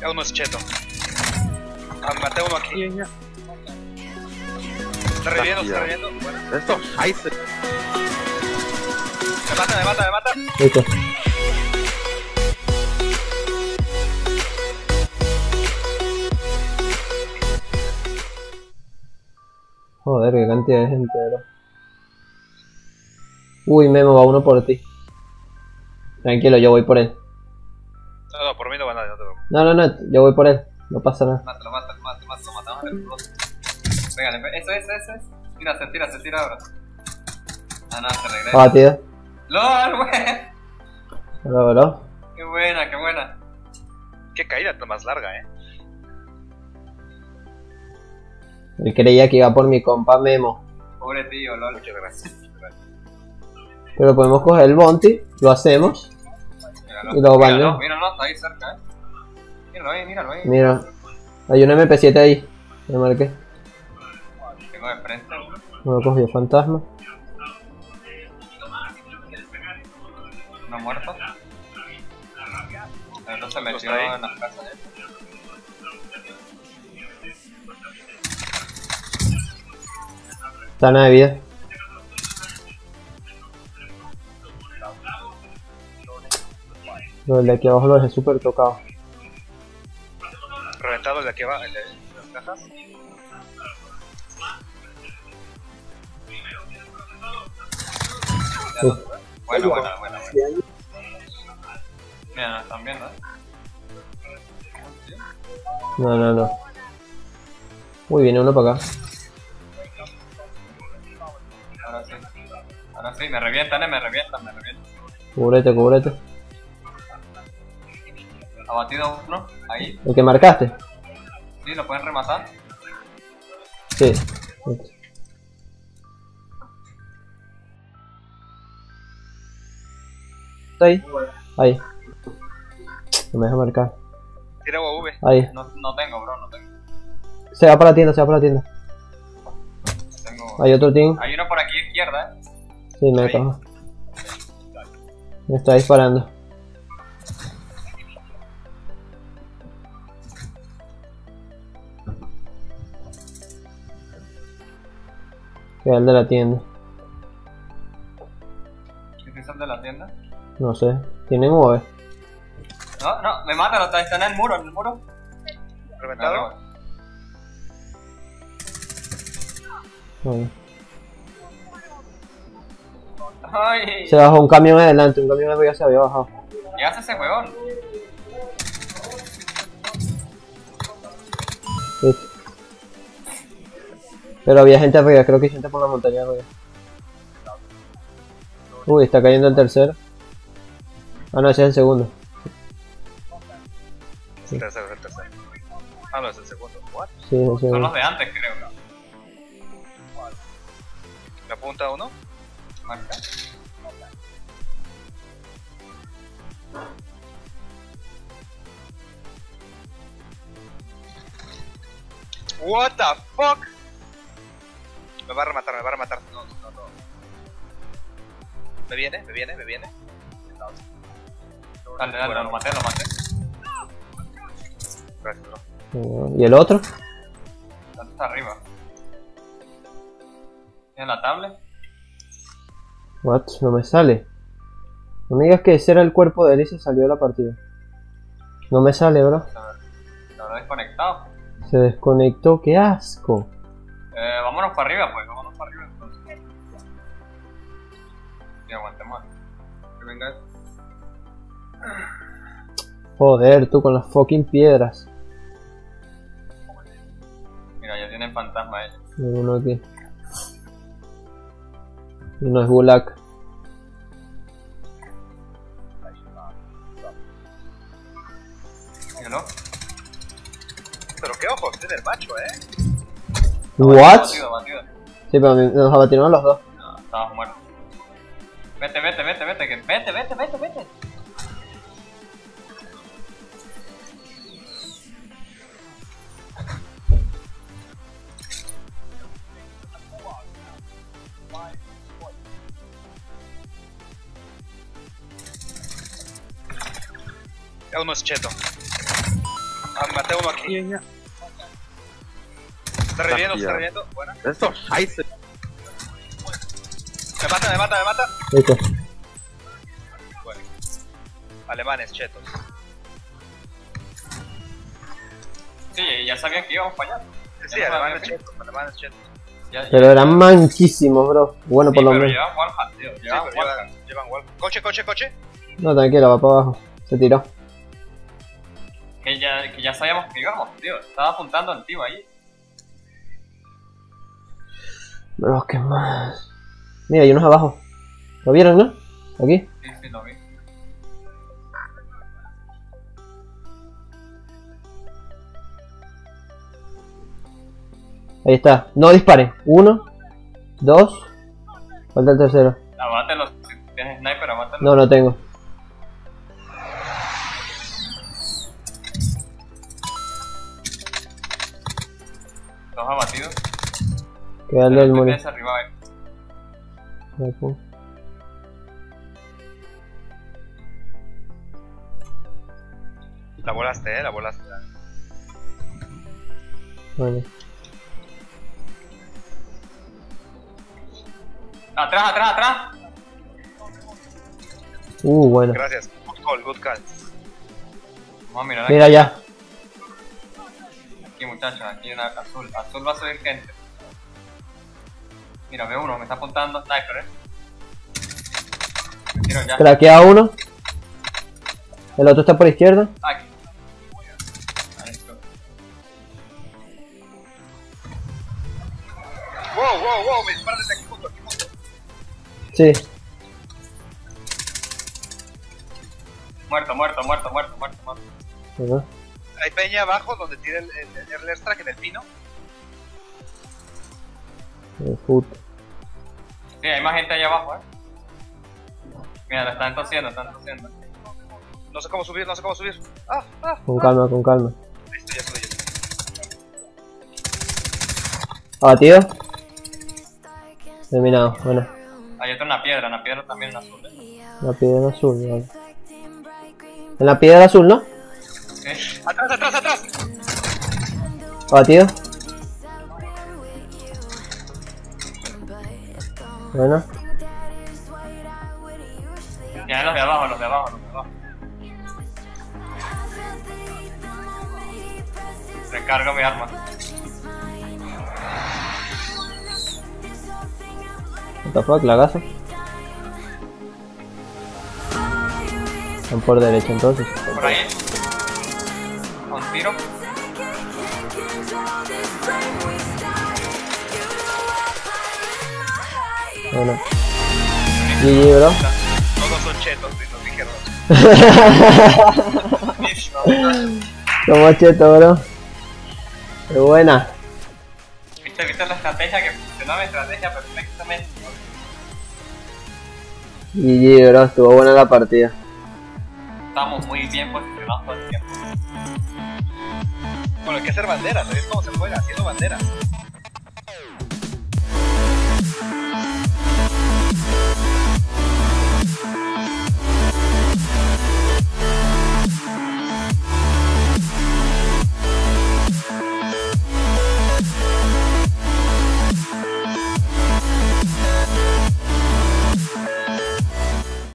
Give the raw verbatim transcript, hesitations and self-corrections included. El mascheto. Ah, maté uno aquí. Está reviviendo, está reviviendo. Bueno. Esto, ahí se. Me mata, me mata, me mata. Listo. Joder, qué cantidad de gente, bro. Uy, Memo, va uno por ti. Tranquilo, yo voy por él. No, no, por mí no va nadie, no te preocupes. No, no, no, yo voy por él, no pasa nada. Mátalo, mátalo, mátalo, mátalo, matamos el dos. Venga, eso, eso, eso, eso. Tira, se tira, se tira ahora. Ah, no, se regresa. Ah, tío. ¡Lol, wey! Hola, hola. Qué buena, qué buena. Qué caída tan más larga, eh. Él creía que iba por mi compa Memo. Pobre tío, lol, muchas gracias. Pero podemos coger el bounty, lo hacemos. Míralo, y lo bañamos. Míralo, está ahí cerca, eh. Míralo ahí, míralo ahí. Mira, hay un eme pe siete ahí. Me marqué. Tengo de frente. No lo cogió fantasma. ¿No muerto? No se metió en las casas, eh. Sana de vida. No, el de aquí abajo lo dejé súper tocado. Reventado el de aquí abajo, el de las cajas. Sí. Bueno, bueno, bueno, bueno. Mira, nos están viendo, ¿eh? No, no, no. Uy, viene uno para acá. Ahora sí, ahora sí, me revientan, eh, me revientan, me revientan. Cúbrete, cúbrete. Abatido uno, ahí. ¿El que marcaste? Sí, lo pueden rematar. Sí. ¿Está ahí? Ahí. No me deja marcar. Tira U A V. Ahí. No, no tengo, bro, no tengo. Se va para la tienda, se va para la tienda. Hay otro team. Hay uno por aquí izquierda, eh. Sí, me acabo. Me está disparando. Queda el de la tienda. ¿Quién es el de la tienda? No sé. ¿Tienen U A V? No, no, me matan, están en el muro, en el muro. Reventado. Bueno. Ay. Se bajó un camión adelante, un camión arriba se había bajado. ¿Qué hace ese huevón? Sí. Pero había gente arriba, creo que hay gente por la montaña arriba. Uy, está cayendo el tercero. Ah, no, ese es el segundo. Sí. El tercero, el tercero. Ah, no, es el segundo. ¿What? Sí, el segundo. Son los de antes, creo, ¿no? ¿La punta uno? Marca. What the fuck? Me va a rematar, me va a rematar. No, no, no. Me viene, me viene, me viene. Dale, dale, bueno, lo maté, lo maté. Gracias, bro. ¿Y el otro? Está arriba. ¿En la tablet? What? No me sale. No me digas que ese era el cuerpo de él y se salió de la partida. No me sale, bro. ¿Se habrá desconectado? Se desconectó, qué asco. Eh, vámonos para arriba, pues. Vámonos para arriba, entonces. Y aguantemos. Que venga. Joder, tú con las fucking piedras. Mira, ya tienen fantasma ellos. Hay uno aquí. Y no es Gulag. Míralo. Pero qué ojos tiene el macho, eh. What? Batido, batido. Sí, pero nos abatieron los dos. No, estábamos muertos. Vete, vete, vete, vete, que... vete, vete, vete, vete. el mosquito. Ah, maté uno aquí. Yeah, yeah. Está reviviendo, está reviviendo. Bueno. Esto, ahí se... Me mata, me mata, me mata. Listo. Bueno. Alemanes, chetos. Sí, ya sabían que íbamos a fallar. Sí, sí, alemanes chetos, alemanes chetos. Ya, pero ya. Eran manquísimos, bro. Bueno, sí, por lo menos. Llevan warfa, tío. Llevan sí, warfa. Llevan, llevan warfa. Coche, coche, coche. No, tranquilo, va para abajo. Se tiró. Que ya, que ya sabíamos que íbamos, tío. Estaba apuntando al tío ahí. Bro, qué más. Mira, hay unos abajo. ¿Lo vieron, no? Aquí. Sí, sí, lo vi. Ahí está. No disparen. Uno. Dos. Falta el tercero. Abátelo. Si tienes sniper, abátelo. No, no tengo. Dos abatidos. Quedarle el muro. La volaste, eh, la volaste. Vale. Atrás, atrás, atrás. Uh, bueno. Gracias. Good call, good call. Vamos a mirar. Mira aquí. Ya. Aquí, muchachos, aquí hay una azul. Azul va a subir gente. Mira, veo uno, me está apuntando sniper, eh. Me tiro ya. Craquea uno. El otro está por izquierda. Aquí. Wow, wow, wow, me disparan desde aquí junto, aquí junto. Sí. Muerto, muerto, muerto, muerto, muerto, muerto. Uh -huh. Hay peña abajo donde tira el, el, el airstrike en el pino. El puto. Sí, hay más gente allá abajo, eh. Mira, la están tosiendo, están tosiendo. No sé cómo subir, no sé cómo subir. Ah, ah, con ah. calma, con calma. Listo, ya estoy yo. Abatido. Terminado, bueno. Hay otro en la piedra, en la piedra también en azul, eh. La piedra azul, vale. En la piedra azul, ¿no? Sí. Atrás, atrás, atrás. Abatido. Bueno. Ya, los de abajo, los de abajo, los de abajo. Recargo mi arma. What the fuck, lagazo. Están por derecha entonces. Por ahí. Con tiro. Bueno. G G, bro. Todos son chetos, los dijeron. Somos chetos, bro. Qué buena. Viste, viste la estrategia que funcionó, mi estrategia perfectamente. G G, bro, estuvo buena la partida. Estamos muy bien posicionados todo el tiempo. Bueno, hay que hacer banderas, ¿sabes cómo se juega? Haciendo banderas.